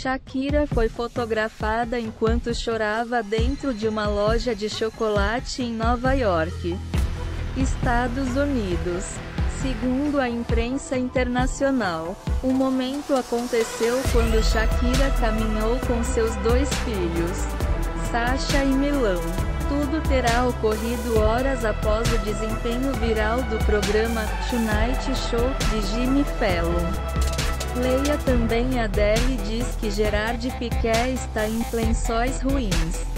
Shakira foi fotografada enquanto chorava dentro de uma loja de chocolate em Nova York, Estados Unidos. Segundo a imprensa internacional, o momento aconteceu quando Shakira caminhou com seus dois filhos, Sasha e Milão. Tudo terá ocorrido horas após o desempenho viral do programa Tonight Show de Jimmy Fallon. Leia também: Adele diz que Gerard Piqué está em lençóis ruins.